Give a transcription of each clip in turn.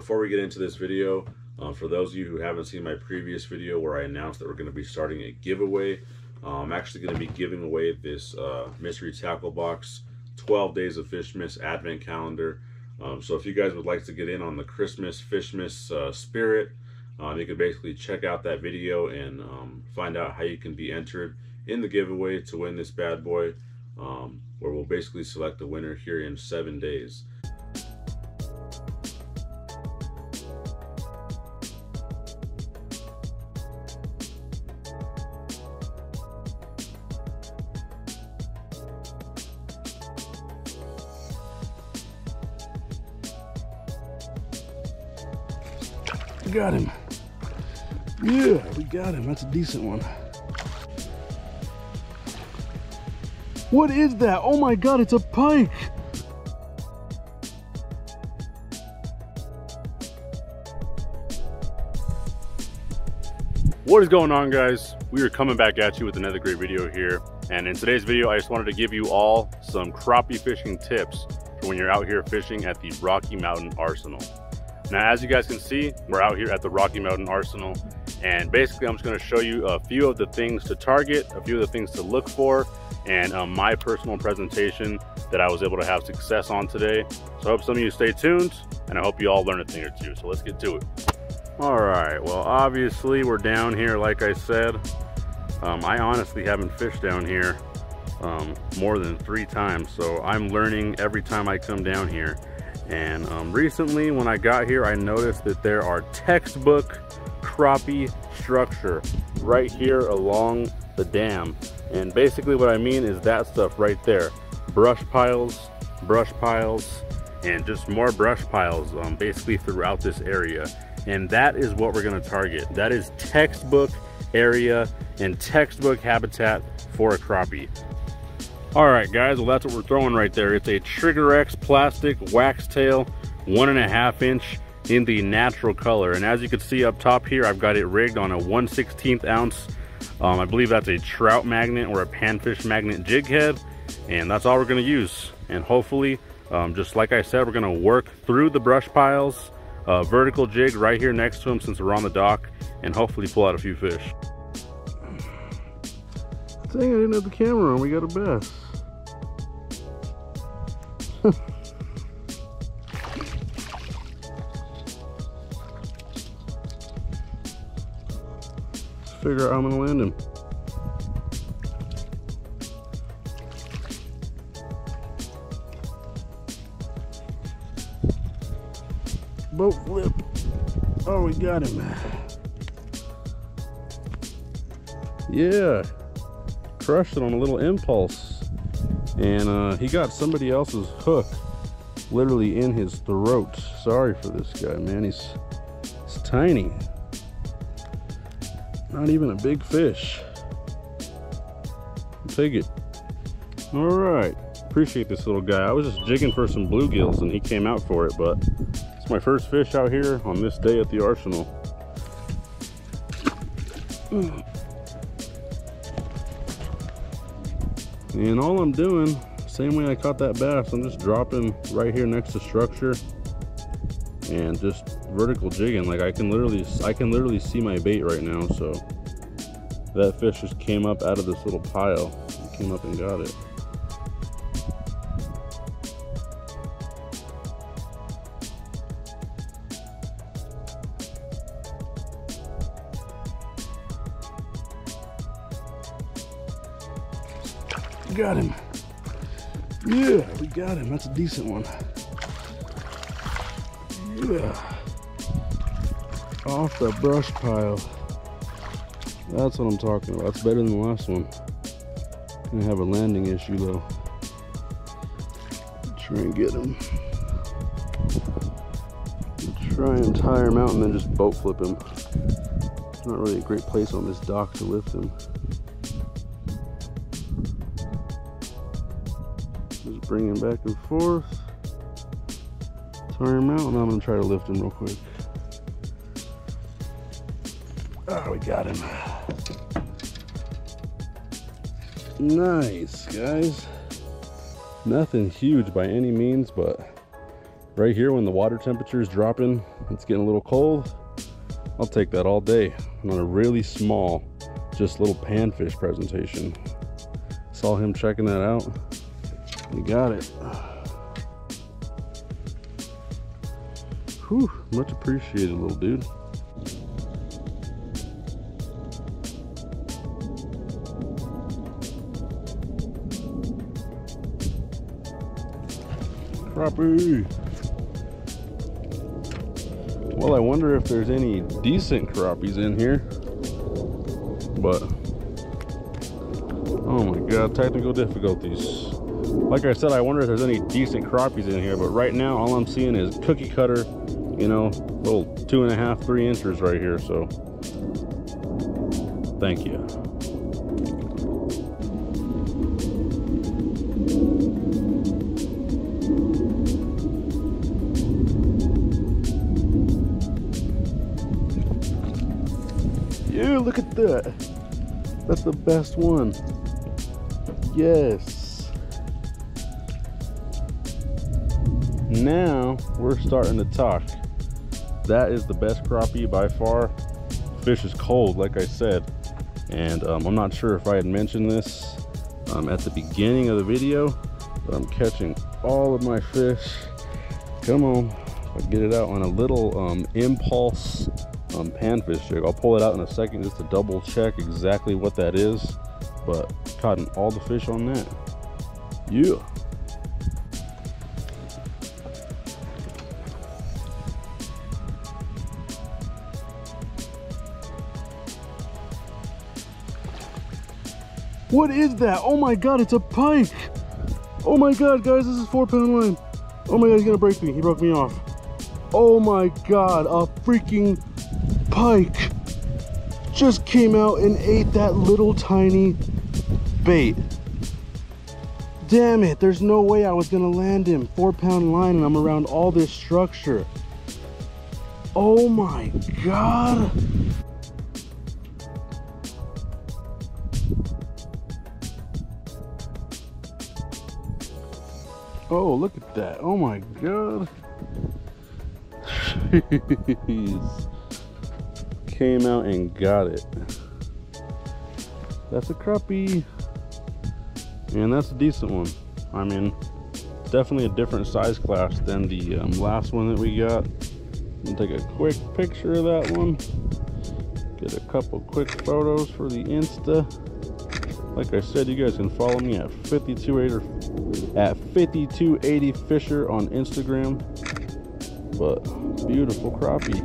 Before we get into this video, for those of you who haven't seen my previous video where I announced that we're going to be starting a giveaway, I'm actually going to be giving away this Mystery Tackle Box 12 Days of Fishmas Advent Calendar. So if you guys would like to get in on the Christmas Fishmas spirit, you can basically check out that video and find out how you can be entered in the giveaway to win this bad boy, where we'll basically select the winner here in 7 days. Got him. Yeah, we got him. That's a decent one. What is that? Oh my God, it's a pike. What is going on, guys? We are coming back at you with another great video here. And in today's video, I just wanted to give you all some crappie fishing tips for when you're out here fishing at the Rocky Mountain Arsenal. Now, as you guys can see, we're out here at the Rocky Mountain Arsenal, and basically I'm just going to show you a few of the things to target, a few of the things to look for, and my personal presentation that I was able to have success on today. So I hope some of you stay tuned, and I hope you all learn a thing or two. So let's get to it. All right, well, obviously we're down here, like I said. I honestly haven't fished down here more than 3 times, so I'm learning every time I come down here. And recently when I got here, I noticed that there are textbook crappie structure right here along the dam. And basically what I mean is that stuff right there. Brush piles, and just more brush piles basically throughout this area. And that is what we're gonna target. That is textbook area and textbook habitat for a crappie. All right, guys, well, that's what we're throwing right there. It's a Trigger X plastic wax tail, 1.5 inch in the natural color. And as you can see up top here, I've got it rigged on a 1/16 ounce. I believe that's a Trout Magnet or a Panfish Magnet jig head. And that's all we're gonna use. And hopefully, just like I said, we're gonna work through the brush piles, vertical jig right here next to them since we're on the dock, and hopefully pull out a few fish. Dang, I didn't have the camera on. We got a bass. Let's figure out how I'm gonna land him. Boat flip. Oh, we got him. Yeah. Crushed it on a little impulse, and he got somebody else's hook literally in his throat. Sorry for this guy, man. He's tiny, not even a big fish. Take it. All right, appreciate this little guy. I was just jigging for some bluegills and he came out for it, but it's my first fish out here on this day at the Arsenal. And all I'm doing, same way I caught that bass, I'm just dropping right here next to structure and just vertical jigging. Like I can literally see my bait right now. So that fish just came up out of this little pile. It came up and got it. Got him. Yeah, we got him. That's a decent one. Yeah. Off the brush pile. That's what I'm talking about. That's better than the last one. Gonna have a landing issue though. Try and get him. Try and tie him out and then just boat flip him. It's not really a great place on this dock to lift him. Bring him back and forth, tire him out, and I'm gonna try to lift him real quick. Oh, we got him. Nice, guys. Nothing huge by any means, but right here when the water temperature is dropping, it's getting a little cold. I'll take that all day on a really small, just little panfish presentation. Saw him checking that out. We got it. Whew, much appreciated, little dude. Crappie. Well, I wonder if there's any decent crappies in here, but oh my god, technical difficulties. Like I said, I wonder if there's any decent crappies in here, but right now all I'm seeing is cookie cutter, you know, little 2.5, 3 inchers right here, so thank you. Yeah, look at that. That's the best one. Yes. Now we're starting to talk. That is the best crappie by far. Fish is cold, like I said. And I'm not sure if I had mentioned this at the beginning of the video, but I'm catching all of my fish. Come on. I'll get it out on a little impulse panfish jig. I'll pull it out in a second just to double check exactly what that is, but caught all the fish on that. Yeah. What is that? Oh my god, it's a pike. Oh my god, guys, this is 4-pound line. Oh my god, he's gonna break me. He broke me off. Oh my god, a freaking pike just came out and ate that little tiny bait. Damn it, there's no way I was gonna land him. 4-pound line and I'm around all this structure. Oh my god. Oh, look at that. Oh my god. Jeez. Came out and got it. That's a crappie, and that's a decent one. I mean, definitely a different size class than the last one that we got. I'll take a quick picture of that one, get a couple quick photos for the Insta. Like I said, you guys can follow me at 5280fisher on Instagram. But beautiful crappie.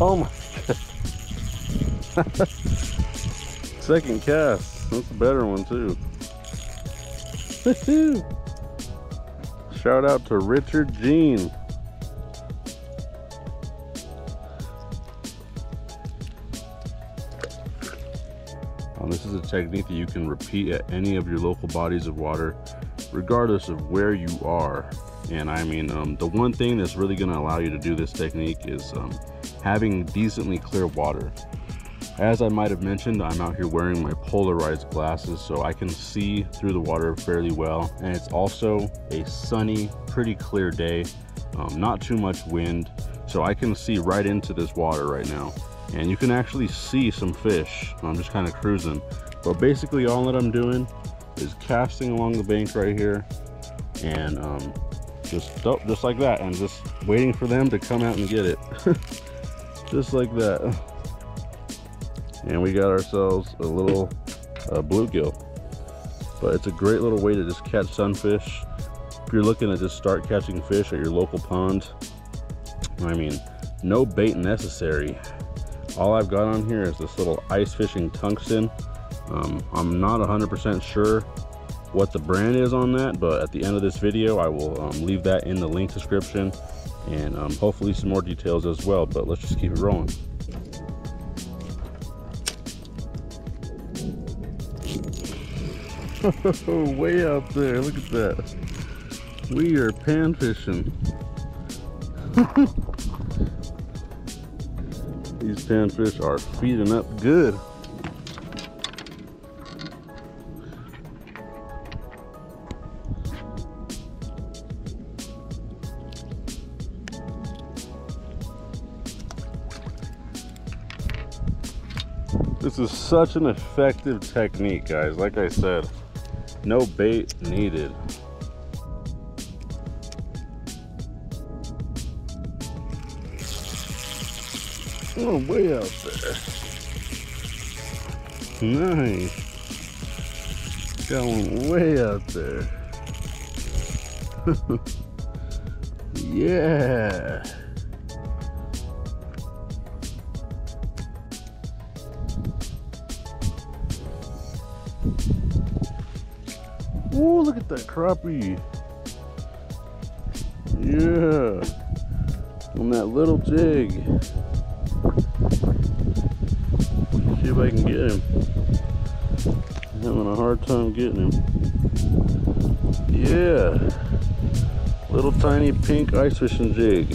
Oh my god. Second cast. That's a better one too. Shout out to Richard Gene. This is a technique that you can repeat at any of your local bodies of water, regardless of where you are. And I mean, the one thing that's really going to allow you to do this technique is having decently clear water. As I might have mentioned, I'm out here wearing my polarized glasses, so I can see through the water fairly well, and it's also a sunny, pretty clear day, not too much wind, so I can see right into this water right now, and you can actually see some fish. I'm just kind of cruising, but basically all that I'm doing is casting along the bank right here, and just like that, and just waiting for them to come out and get it. Just like that. And we got ourselves a little bluegill. But it's a great little way to just catch sunfish. If you're looking to just start catching fish at your local pond, I mean, no bait necessary. All I've got on here is this little ice fishing tungsten. I'm not 100% sure what the brand is on that, but at the end of this video I will leave that in the link description, and hopefully some more details as well. But let's just keep it rolling. Oh, way out there, look at that. We are pan fishing. These panfish are feeding up good. This is such an effective technique, guys. Like I said, no bait needed. Oh, way out there. Nice. Got one way out there. Yeah. Oh, look at that crappie. Yeah. On that little jig. See if I can get him. I'm having a hard time getting him. Yeah. Little tiny pink ice fishing jig.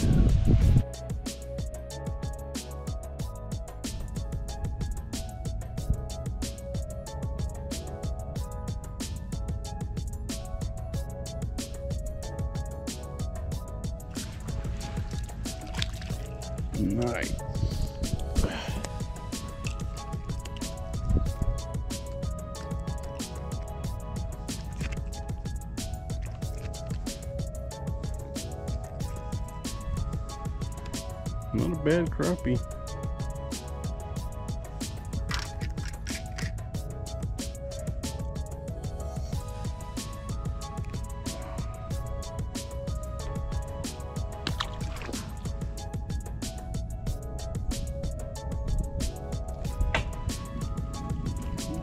Nice. Not a bad crappie.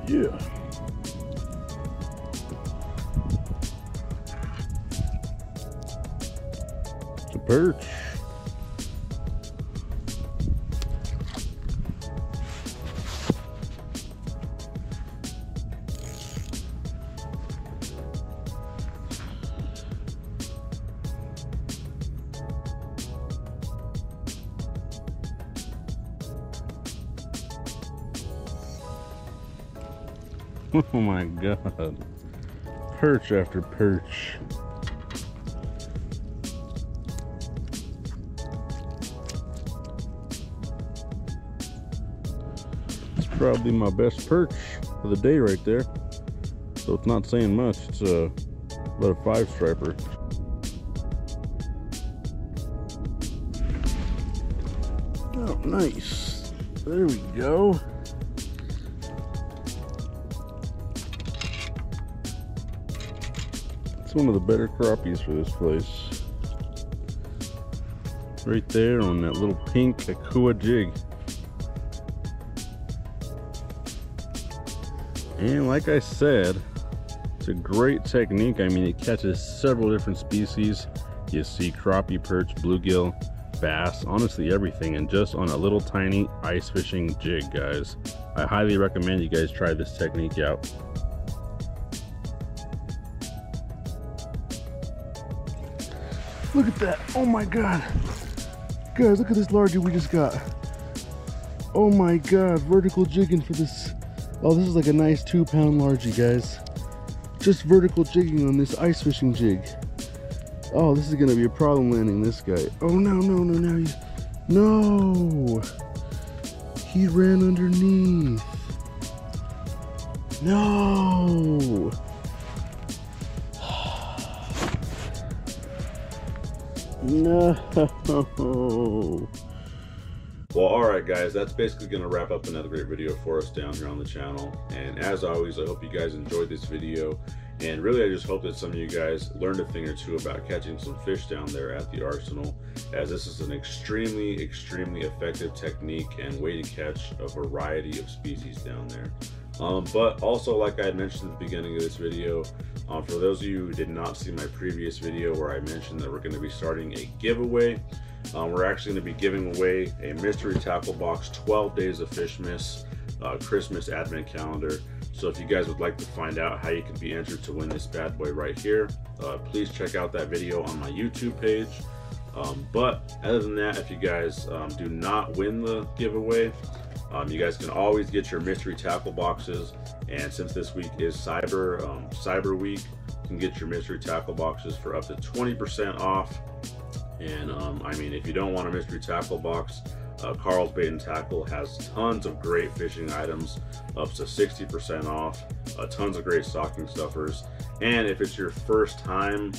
Yeah. It's a perch. Oh my God, perch after perch. It's probably my best perch of the day right there. So it's not saying much, it's about a 5-striper. Oh, nice, there we go. One of the better crappies for this place. Right there on that little pink Akua jig. And like I said, it's a great technique. I mean, it catches several different species. You see crappie, perch, bluegill, bass, honestly everything, and just on a little tiny ice fishing jig, guys. I highly recommend you guys try this technique out. Look at that, oh my God. Guys, look at this largie we just got. Oh my God, vertical jigging for this. Oh, this is like a nice 2-pound largie, guys. Just vertical jigging on this ice fishing jig. Oh, this is gonna be a problem landing this guy. Oh no, no, no, no, he's, no. He ran underneath. No. No. Well, all right, guys, that's basically going to wrap up another great video for us down here on the channel. And as always, I hope you guys enjoyed this video. And really, I just hope that some of you guys learned a thing or two about catching some fish down there at the Arsenal, as this is an extremely, extremely effective technique and way to catch a variety of species down there. But also, like I had mentioned at the beginning of this video, for those of you who did not see my previous video where I mentioned that we're going to be starting a giveaway, we're actually going to be giving away a Mystery Tackle Box 12 Days of Fishmas Christmas Advent Calendar. So if you guys would like to find out how you can be entered to win this bad boy right here, please check out that video on my YouTube page. But other than that, if you guys do not win the giveaway, you guys can always get your mystery tackle boxes, and since this week is Cyber Week, you can get your mystery tackle boxes for up to 20% off. And I mean, if you don't want a mystery tackle box, Carl's Bait and Tackle has tons of great fishing items, up to 60% off, tons of great stocking stuffers. And if it's your first time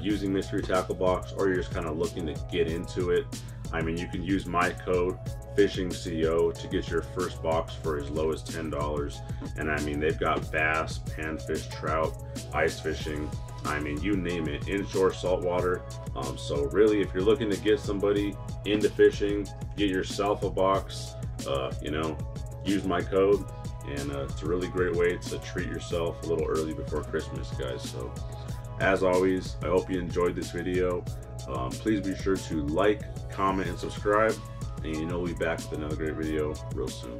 using Mystery Tackle Box, or you're just kind of looking to get into it, I mean, you can use my code FISHINGCO to get your first box for as low as $10. And I mean, they've got bass, panfish, trout, ice fishing, I mean, you name it, inshore saltwater. So really, if you're looking to get somebody into fishing, get yourself a box, you know, use my code, and it's a really great way to treat yourself a little early before Christmas, guys. So as always, I hope you enjoyed this video. Please be sure to like, comment, and subscribe, and you know we'll be back with another great video real soon.